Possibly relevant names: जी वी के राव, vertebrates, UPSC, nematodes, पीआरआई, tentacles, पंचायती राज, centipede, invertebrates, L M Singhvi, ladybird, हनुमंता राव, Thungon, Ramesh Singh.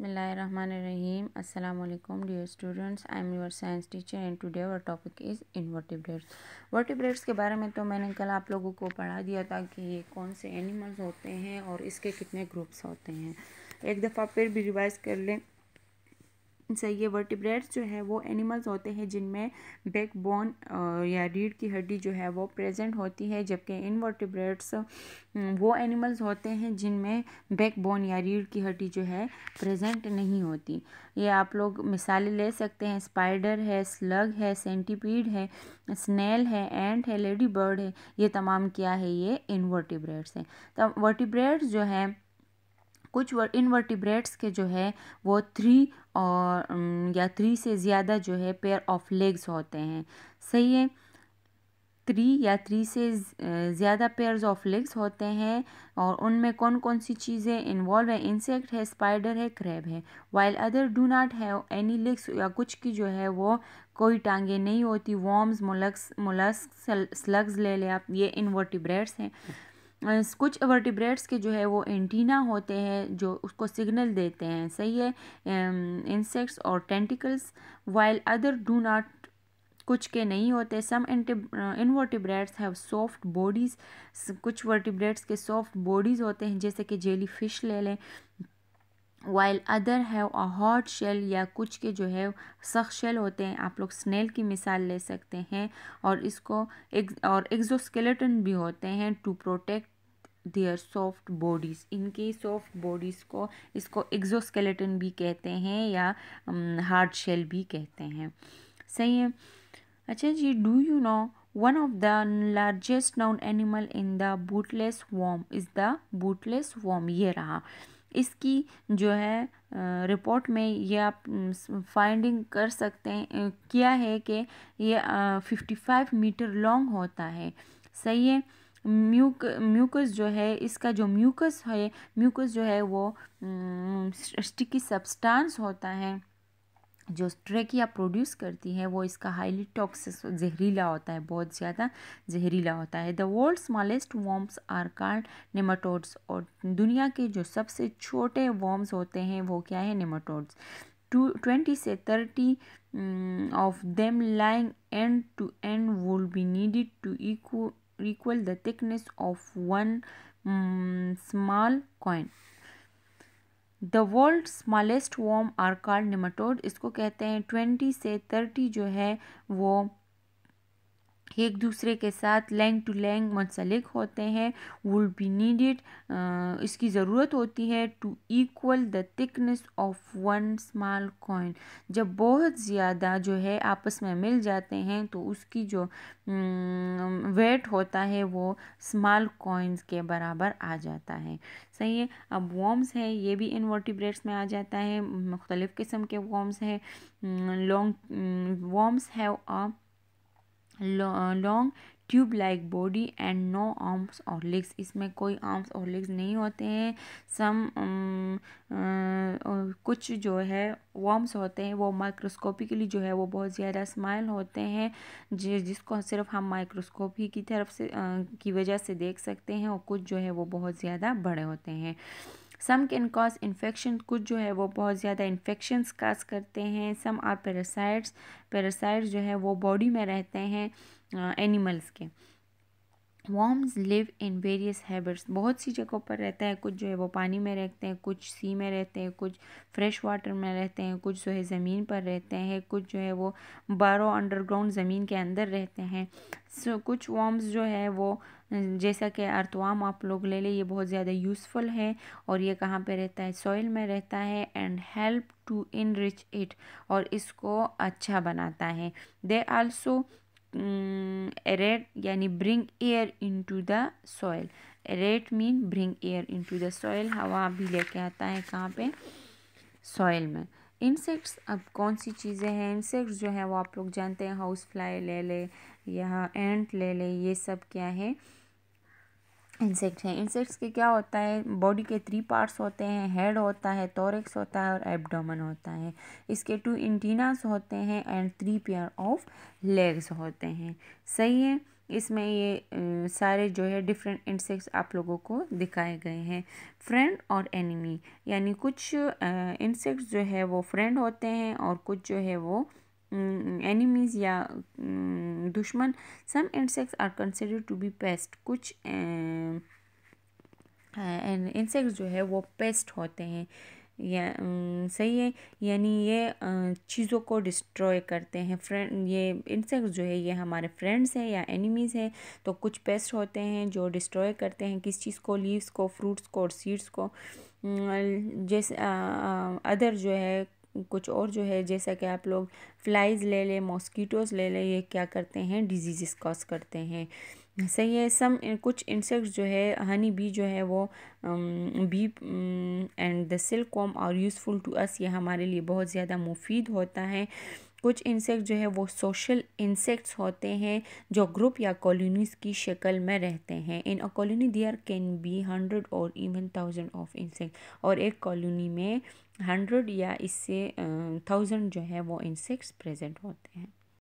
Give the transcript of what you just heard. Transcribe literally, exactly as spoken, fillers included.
Bismillahir Rahman Rahim. Assalam Walekum, dear students. I am your science teacher and today our topic is invertebrates. Vertebrates के बारे में तो मैंने कल आप लोगों को पढ़ा दिया था कि ये कौन से एनिमल्स होते हैं और इसके कितने ग्रुप्स होते हैं. एक दफ़ा फिर भी रिवाइज कर लें. सही है, वर्टिब्रेट्स जो है वो एनिमल्स होते हैं जिनमें बैक बोन या रीढ़ की हड्डी जो है वो प्रेजेंट होती है, जबकि इनवर्टिब्रेट्स वो एनिमल्स होते हैं जिनमें बैक बोन या रीढ़ की हड्डी जो है प्रेजेंट नहीं होती. ये आप लोग मिसालें ले सकते हैं, स्पाइडर है, स्लग है, सेंटीपीड है, स्नेल है, एंट है, लेडी बर्ड है. ये तमाम क्या है, ये इनवर्टिब्रेट्स हैं. तो वर्टिब्रेट्स जो है कुछ इनवर्टिब्रेट्स के जो है वो थ्री और या थ्री से ज़्यादा जो है पेयर ऑफ लेग्स होते हैं. सही है, थ्री या थ्री से ज़्यादा पेयर्स ऑफ लेग्स होते हैं और उनमें कौन कौन सी चीज़ें इन्वॉल्व है. इंसेक्ट है, स्पाइडर है, क्रैब है. While other do not have any legs, या कुछ की जो है वो कोई टांगे नहीं होती. वॉर्म्स, मोलस्क मोलस्क स्लग्स ले लें आप, ये इनवर्टिब्रेट्स हैं. कुछ वर्टिब्रेट्स के जो है वो एंटीना होते हैं जो उसको सिग्नल देते हैं. सही है, इंसेक्ट्स और tentacles. While other do not, कुछ के नहीं होते. Some invertebrates have soft bodies, कुछ वर्टिब्रेट्स के सॉफ्ट बॉडीज़ होते हैं, जैसे कि जेलीफिश ले लें. While other have a hot shell, या कुछ के जो है सख्त शेल होते हैं. आप लोग स्नेल की मिसाल ले सकते हैं. और इसको एक और एक्सोस्केलेटन भी होते हैं to protect their soft bodies. इनकी सॉफ्ट बॉडीज़ को इसको एक्सोस्केलेटन भी कहते हैं या हार्ड शेल भी कहते हैं. सही है. अच्छा जी, do you know one of the largest known animal in the bootless worm is the bootless worm. ये रहा, इसकी जो है रिपोर्ट में ये आप फाइंडिंग कर सकते हैं किया है कि ये पचपन मीटर लॉन्ग होता है. सही है. म्यूक म्यूकस जो है, इसका जो म्यूकस है म्यूकस जो है वो स्टिकी सब्सटेंस होता है जो ट्रेकिया प्रोड्यूस करती है. वो इसका हाईली टॉक्सिक, जहरीला होता है, बहुत ज़्यादा जहरीला होता है. The world smallest worms are called nematodes, और दुनिया के जो सबसे छोटे वॉर्म्स होते हैं वो क्या है, नेमाटोड्स. टू ट्वेंटी से thirty of them lying end to end wool be needed to equal equal the thickness of one small coin. The world smallest worm are called nematode, इसको कहते हैं. ट्वेंटी से थर्टी जो है वो एक दूसरे के साथ लैंग टू लैंग मुंसलिक होते हैं. वुल बी नीडेड, इसकी ज़रूरत होती है, to equal the thickness of one small coin. जब बहुत ज़्यादा जो है आपस में मिल जाते हैं तो उसकी जो वेट होता है वो स्मॉल कॉइन्स के बराबर आ जाता है. सही है. अब वॉर्म्स है, ये भी इनवर्टिब्रेट्स में आ जाता है. मुख्तलिफ़ किस्म के वॉर्म्स हैं. Long worms have a long tube like body and no arms और लेग्स, इसमें कोई आर्म्स और लेग्स नहीं होते हैं. सम um, uh, कुछ जो है वॉर्म्स होते हैं वो माइक्रोस्कोपिकली जो है वो बहुत ज़्यादा स्माइल होते हैं, जि, जिसको सिर्फ हम माइक्रोस्कोप ही की तरफ से uh, की वजह से देख सकते हैं. और कुछ जो है वो बहुत ज़्यादा बड़े होते हैं. सम कैन कॉज इन्फेक्शन, कुछ जो है वो बहुत ज़्यादा इन्फेक्शंस काज करते हैं. सम आर पैरासाइट्स, पैरासाइट्स जो है वो बॉडी में रहते हैं एनिमल्स के. Worms live in various habits, बहुत सी जगहों पर रहता है. कुछ जो है वो पानी में रहते हैं, कुछ सी में रहते हैं, कुछ फ्रेश वाटर में रहते हैं, कुछ जो है ज़मीन पर रहते हैं, कुछ जो है वो बारो अंडरग्राउंड ज़मीन के अंदर रहते हैं. सो so, कुछ वॉर्म्स जो है वो जैसा कि अर्थवर्म आप लोग ले लें, ये बहुत ज़्यादा यूज़फुल है. और ये कहाँ पे रहता है, सॉइल में रहता है. And help to enrich it, और इसको अच्छा बनाता है. दे आल्सो एरेट, यानी bring air into the soil. Aerate mean bring air into the soil, हवा भी लेके आता है. कहाँ पे, सॉइल में. इंसेक्ट्स, अब कौन सी चीज़ें हैं, इंसेक्ट्स जो है वो आप लोग जानते हैं. हाउस फ्लाई ले ले या एंट ले ले, ये सब क्या है, इंसेक्ट हैं. इंसेक्ट्स के क्या होता है, बॉडी के थ्री पार्ट्स होते हैं. हेड होता है, थोरैक्स होता है और एब्डोमेन होता है. इसके टू एंटीनास होते हैं and three pair of legs होते हैं. सही है. इसमें ये सारे जो है डिफरेंट इंसेक्ट्स आप लोगों को दिखाए गए हैं, फ्रेंड और एनिमी, यानी कुछ इंसेक्ट्स जो है वो फ्रेंड होते हैं और कुछ जो है वो एनिमीज़ या दुश्मन। Some insects are considered to be pest, कुछ इंसेक्ट्स जो है वो पेस्ट होते हैं, या सही है, यानी ये चीज़ों को डिस्ट्रॉय करते हैं। फ्रेंड ये इंसेक्ट्स जो है ये हमारे फ्रेंड्स हैं या एनिमीज़ हैं, तो कुछ पेस्ट होते हैं जो डिस्ट्रॉय करते हैं किस चीज़ को, लीव्स को, फ्रूट्स को और सीड्स को। जैसे अदर जो है कुछ और जो है, जैसा कि आप लोग फ्लाइज़ ले लें, मॉस्कीटोज़ ले लें, ये क्या करते हैं, डिजीज़ कॉज करते हैं, सही है। सम कुछ इंसेक्ट्स जो है, हनी बी जो है वो bee and the silkworm are useful to us, ये हमारे लिए बहुत ज़्यादा मुफीद होता है। कुछ इंसेक्ट जो है वो सोशल इंसेक्ट्स होते हैं जो ग्रुप या कॉलोनीज़ की शक्ल में रहते हैं। In a colony there can be hundred और इवन थाउजेंड ऑफ इंसेक्ट, और एक कॉलोनी में हंड्रेड या इससे थाउजेंड जो है वो इंसेक्ट्स प्रेजेंट होते हैं।